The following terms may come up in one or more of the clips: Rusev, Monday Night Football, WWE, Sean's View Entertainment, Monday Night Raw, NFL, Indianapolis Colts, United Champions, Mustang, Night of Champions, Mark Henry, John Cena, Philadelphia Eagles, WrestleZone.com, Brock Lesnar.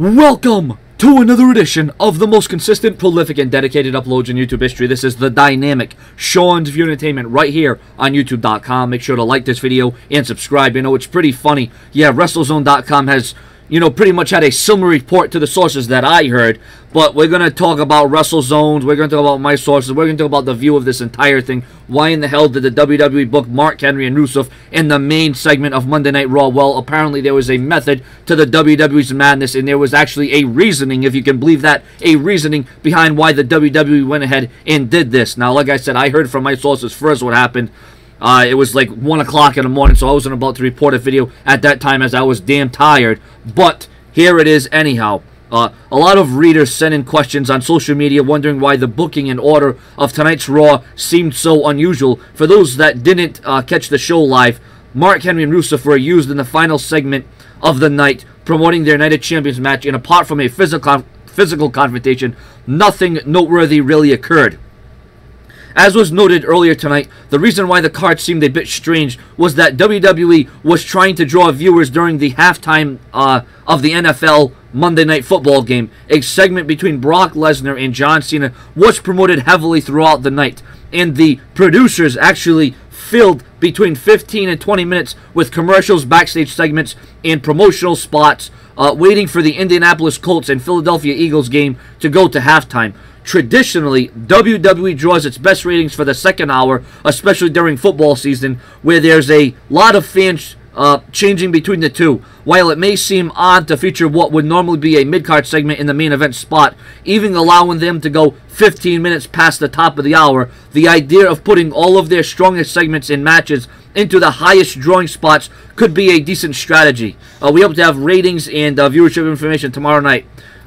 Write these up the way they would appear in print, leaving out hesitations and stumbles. Welcome to another edition of the most consistent, prolific, and dedicated uploads in YouTube history. This is the dynamic Sean's View Entertainment right here on YouTube.com. Make sure to like this video and subscribe. You know, it's pretty funny. Yeah, WrestleZone.com has, you know, pretty much had a similar report to the sources that I heard. But we're going to talk about WrestleZone's. We're going to talk about my sources. We're going to talk about the view of this entire thing. Why in the hell did the WWE book Mark Henry and Rusev in the main segment of Monday Night Raw? Well, apparently there was a method to the WWE's madness, and there was actually a reasoning, if you can believe that, a reasoning behind why the WWE went ahead and did this. Now, like I said, I heard from my sources first what happened. It was like 1 o'clock in the morning, so I wasn't about to report a video at that time as I was damn tired. But here it is anyhow. A lot of readers sent in questions on social media wondering why the booking and order of tonight's Raw seemed so unusual. For those that didn't catch the show live, Mark Henry and Rusev were used in the final segment of the night, promoting their United Champions match, and apart from a physical confrontation, nothing noteworthy really occurred. As was noted earlier tonight, the reason why the card seemed a bit strange was that WWE was trying to draw viewers during the halftime of the NFL Monday Night Football game. A segment between Brock Lesnar and John Cena was promoted heavily throughout the night, and the producers actually filled between 15 and 20 minutes with commercials, backstage segments, and promotional spots, waiting for the Indianapolis Colts and Philadelphia Eagles game to go to halftime. Traditionally, WWE draws its best ratings for the second hour, especially during football season, where there's a lot of fans changing between the two. While it may seem odd to feature what would normally be a mid-card segment in the main event spot, even allowing them to go 15 minutes past the top of the hour, the idea of putting all of their strongest segments and matches into the highest drawing spots could be a decent strategy. We hope to have ratings and viewership information tomorrow night.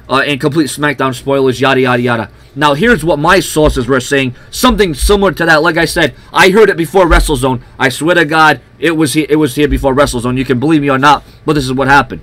And complete SmackDown spoilers, yada, yada, yada. Now, here's what my sources were saying. Something similar to that. Like I said, I heard it before WrestleZone. I swear to God, it was here before WrestleZone. You can believe me or not, but this is what happened.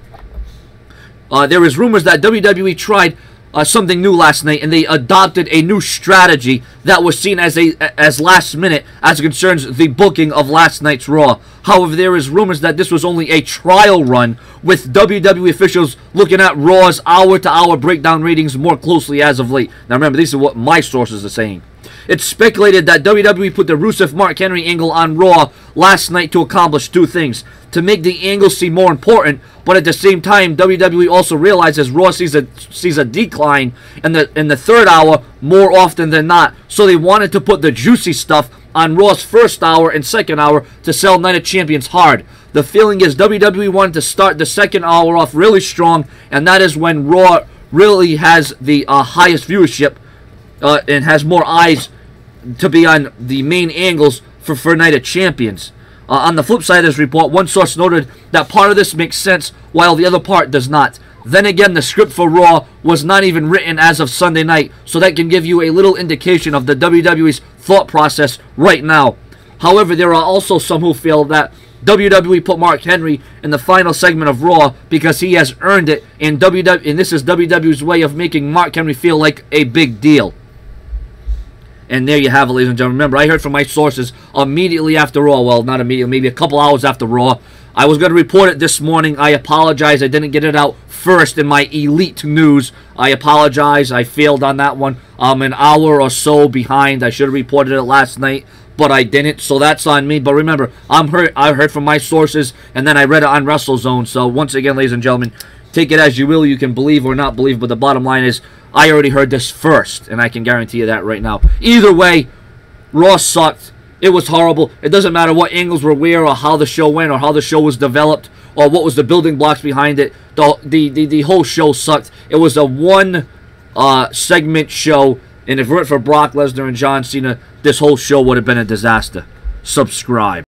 There was rumors that WWE tried something new last night, and they adopted a new strategy that was seen as last minute as it concerns the booking of last night's Raw. However, there is rumors that this was only a trial run, with WWE officials looking at Raw's hour-to-hour breakdown ratings more closely as of late. Now remember, these are what my sources are saying. It's speculated that WWE put the Rusev-Mark Henry angle on Raw last night to accomplish two things: to make the angle seem more important, but at the same time, WWE also realizes Raw sees a decline in the third hour more often than not, so they wanted to put the juicy stuff on Raw's first hour and second hour to sell Night of Champions hard. The feeling is WWE wanted to start the second hour off really strong, and that is when Raw really has the highest viewership and has more eyes to be on the main angles for Night of Champions. On the flip side of this report, one source noted that part of this makes sense while the other part does not. Then again, the script for Raw was not even written as of Sunday night, so that can give you a little indication of the WWE's thought process right now. However, there are also some who feel that WWE put Mark Henry in the final segment of Raw because he has earned it, and this is WWE's way of making Mark Henry feel like a big deal. And there you have it, ladies and gentlemen. Remember, I heard from my sources immediately after Raw. Well, not immediately, maybe a couple hours after Raw. I was going to report it this morning. I apologize. I didn't get it out first in my elite news. I apologize. I failed on that one. I'm an hour or so behind. I should have reported it last night, but I didn't, so that's on me. But remember, I heard from my sources, and then I read it on WrestleZone. So once again, ladies and gentlemen, take it as you will. You can believe or not believe, but the bottom line is I already heard this first, and I can guarantee you that right now. Either way, Raw sucked. It was horrible. It doesn't matter what angles were where or how the show went or how the show was developed or what was the building blocks behind it. The whole show sucked. It was a one-segment show, and if it weren't for Brock Lesnar and John Cena, this whole show would have been a disaster. Subscribe.